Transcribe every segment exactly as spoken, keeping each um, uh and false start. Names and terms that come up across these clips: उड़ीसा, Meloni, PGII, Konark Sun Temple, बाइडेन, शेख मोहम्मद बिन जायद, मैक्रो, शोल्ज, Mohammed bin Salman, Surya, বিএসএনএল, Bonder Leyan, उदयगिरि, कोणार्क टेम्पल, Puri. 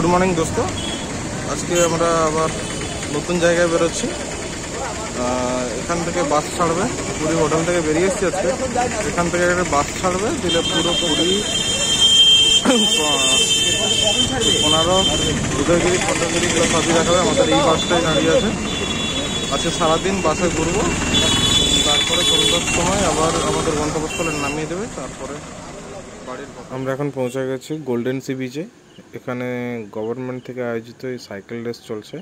Good morning दोस्तों। आज के हमारा आबार नतून जगह बेरोच्छी एखान थेके बस छाड़बे पुरी होटेल थेके बेरिएछि। आजके एखान थेके एकटा बस छाड़बे दिले पुरो पुरी कोणार्क उदयगिरि फटोगिरि सबई देखाबे। आमादेर एई बासटाई दाड़िये आछे। आजके सारा दिन बसे घुरबो, तारपरे सन्ध्यार समय आबार आमादेर गंतव्यस्थले नामिये देबे। तारपरे আমরা এখন পৌঁছে গেছি গোল্ডেন সি বিচে। এখানে গভর্নমেন্ট থেকে আয়োজিত এই সাইকেল রেস চলছে,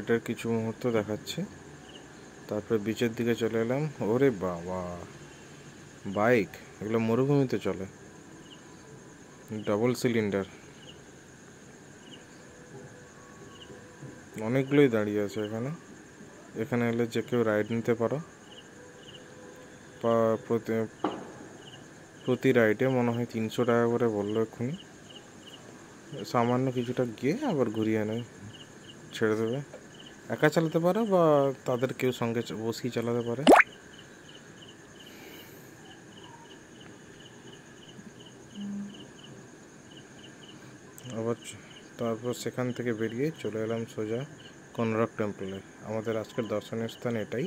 এটার কিছু মুহূর্ত দেখাচ্ছি। তারপরে বিচের দিকে চলে এলাম। ওরে বাবা, বাইক এগুলো মরুভূমিতে চলে, ডাবল সিলিন্ডার। অনেকগুলোই দাঁড়িয়ে আছে এখানে। এখানে এলে যে কেউ রাইড নিতে পারো। प्रति राइडे मन है तीन सौ टाका करे बोललो। एखुनि सामान्य किछुटा गिये आबार घुरिये आने छेड़े देबे। एका चालाते पारो बा तादेर केउ संगे बसिये चालाते पारे। आबार तारपर सेखान थेके बेरिये चले एलाम सोजा कोणार्क टेम्पले। आमादेर आजकेर दर्शनीय स्थान एटाई,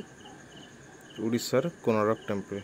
उड़ीसार कोणार्क टेम्पल।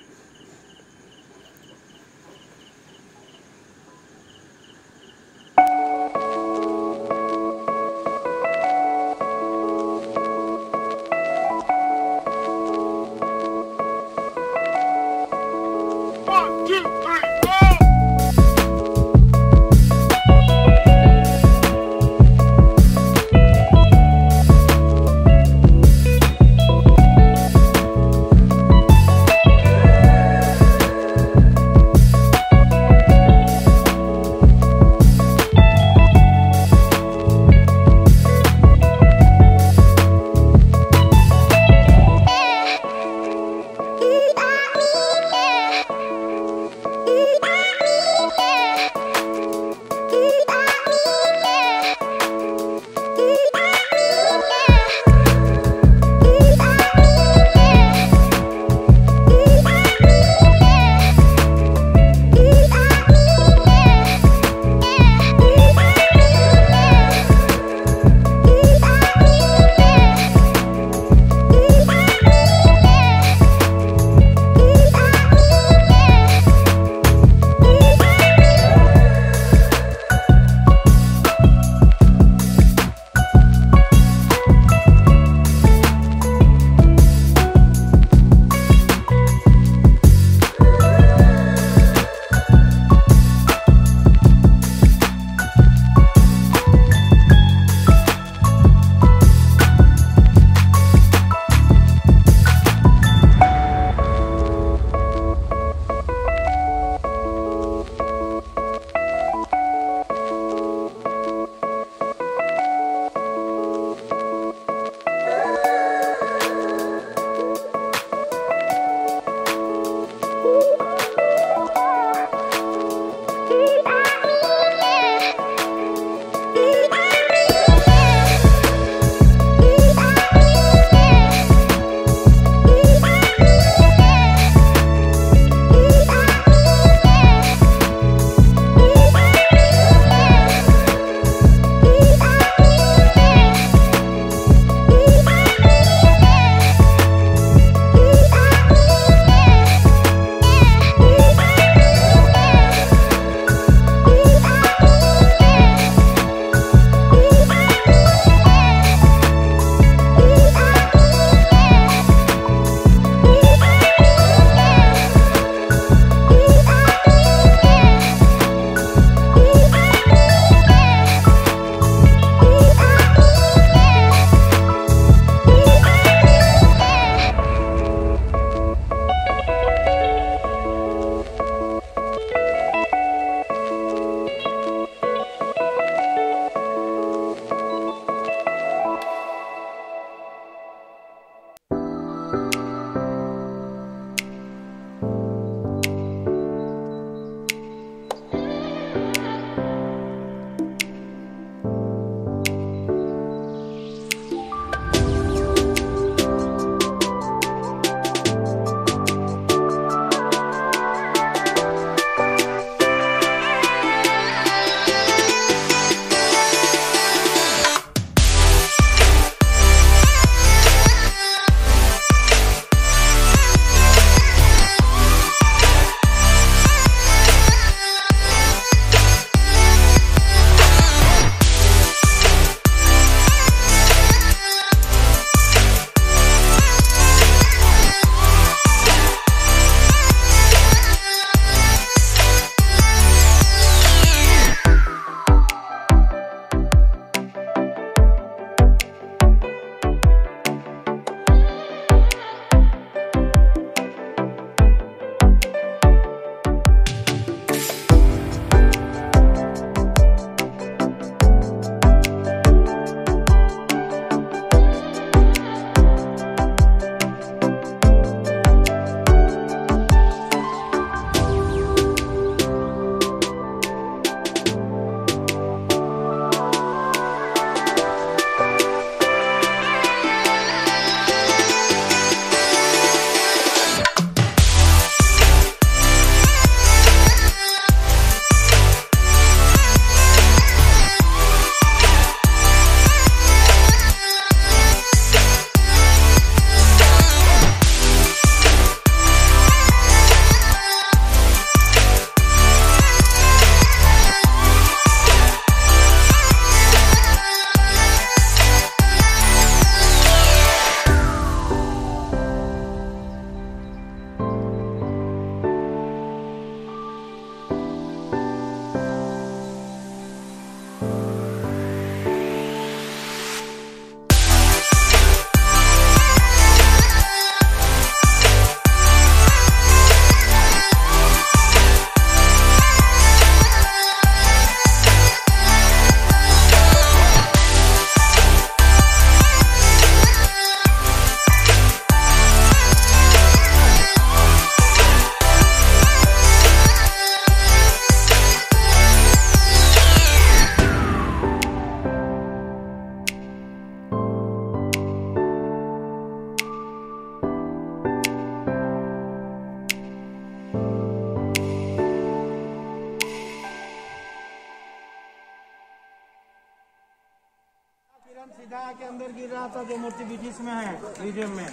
एकदम सीधा आके अंदर गिर रहा था जो मूर्ति बीच में है म्यूजियम में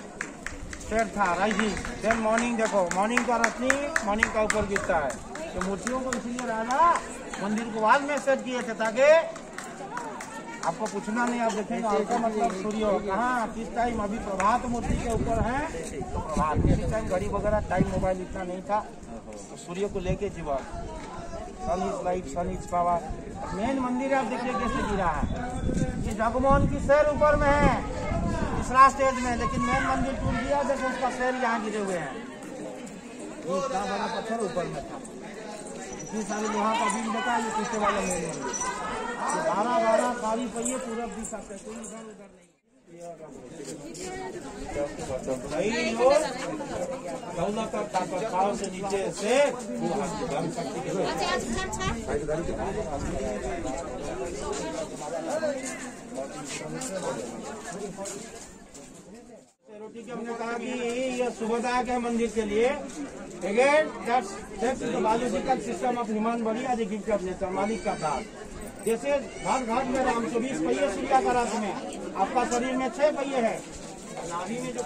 शेर था राजी। देन मॉर्निंग देखो, मॉर्निंग का रश्मि मॉर्निंग का ऊपर गिरता है तो मूर्तियों को इसीलिए राजा मंदिर को बाद में सेट किए थे ताकि आपको पूछना नहीं। आप देखेंगे आपका मतलब सूर्य कहाँ किस टाइम, अभी प्रभात मूर्ति के ऊपर है तो प्रभात किस टाइम, घड़ी वगैरह टाइम मोबाइल इतना नहीं था तो सूर्य को लेके जीवा sun is light sun is power. Main मंदिर आप देखिए कैसे गिरा है, जगमोहन की शेर ऊपर में है तीसरा स्टेज में, लेकिन मेन मंदिर टूट गया जैसे उसका शेर यहाँ गिरे हुए हैं। इतना बड़ा पत्थर ऊपर में था, इतनी सारी लोहा का बीम देखा ये पीछे वाला मेन मंदिर बारह बारह सारी पहिए पूरा बीस आते हैं, कोई इधर उधर नहीं। से नीचे से रोटी के हमने कहा कि यह सुबहदायक है मंदिर के लिए। Again that's biological system of human body as a gift of nature, मालिक का दान। जैसे घाट घाट में राम चौबीस पहिए सूर्या का रात में, आपका शरीर में छह पहिए है, नाभि में जो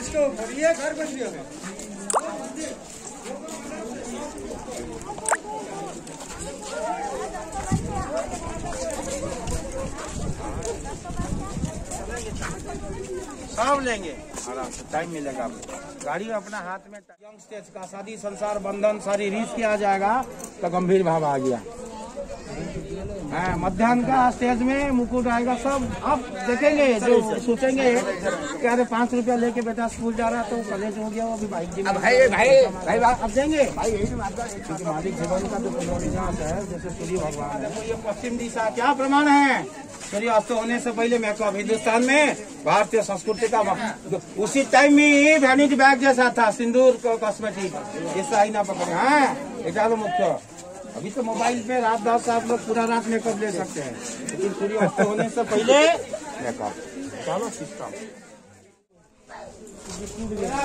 इसको ये घर बन गया है। साँप लेंगे आराम से, टाइम मिलेगा आपको, गाड़ी अपना हाथ में। यंग स्टेज का शादी संसार बंधन सारी रीस किया जाएगा तो गंभीर भाव आ गया। मध्यान्ह का स्टेज में मुकुट आएगा सब। अब देखेंगे जो सोचेंगे कि अरे पाँच रुपया लेके बेटा स्कूल जा रहा तो कॉलेज हो गया वो भी बाइक जी भाई भाई भाई अब देंगे भाई। क्योंकि मालिक जीवन का जो पुनर्विनाश है जैसे सूर्य भगवान है, ये पश्चिम दिशा क्या प्रमाण है सूर्य अस्त होने से पहले मेकअप। हिंदुस्तान में भारतीय संस्कृति का उसी टाइम में वैनिटी बैग जैसा था सिंदूर कॉस्मेटिक, जैसा ही ना पकड़े है एकदम मुख्य। अभी तो मोबाइल पे रात दाव साहब लोग पूरा रात मेकअप ले सकते हैं, लेकिन सूर्य अस्त होने से पहले मेकअप चलो सिस्टम।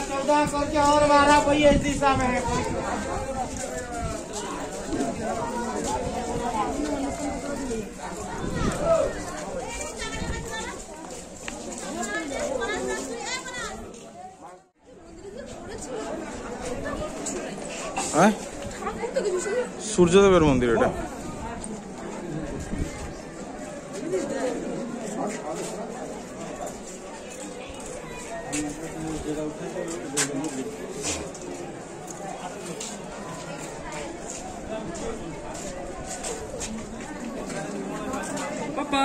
चौदह करके और बारह पहिए इस दिशा में है। हाँ? सूर्यदेवर मंदिर एटा पापा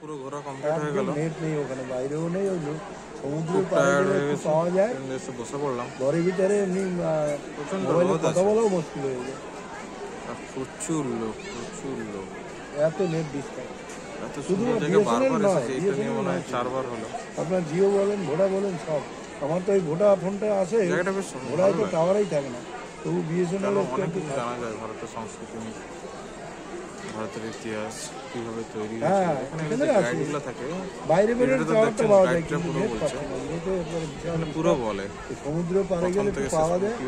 पूरा घोरा कंप्लीट हो गया। लेट नहीं होगा ना भाई, रेव नहीं होगा समुद्र पार सो जाए जैसे बसा पड़ला घरे भीतरे नहीं बोलो तो बोलो मुश्किल हो गया। अब प्रचुर लोग प्रचुर लोग या तो नेट दिखता है तो शुरू जगह बार-बार ऐसे इतने होना है चार बार होलो। अपना जियो बोलें भोडा बोलें सब हमार तो ये भोडा फोनটা আছে ভোডা তো টাওয়ারই থাকে না তো বিএসএনএল অনেক কিছু জানা যায় ভারতের সংস্কৃতি নিয়ে भारत इतिहास কিভাবে তৈরি হয়েছে এখানে গাইডগুলো থাকে বাইরে বের হতে অর্থ পাওয়া যায় কিন্তু পুরো বলে সমুদ্র পাড়ে গেলে পাওয়া যায়।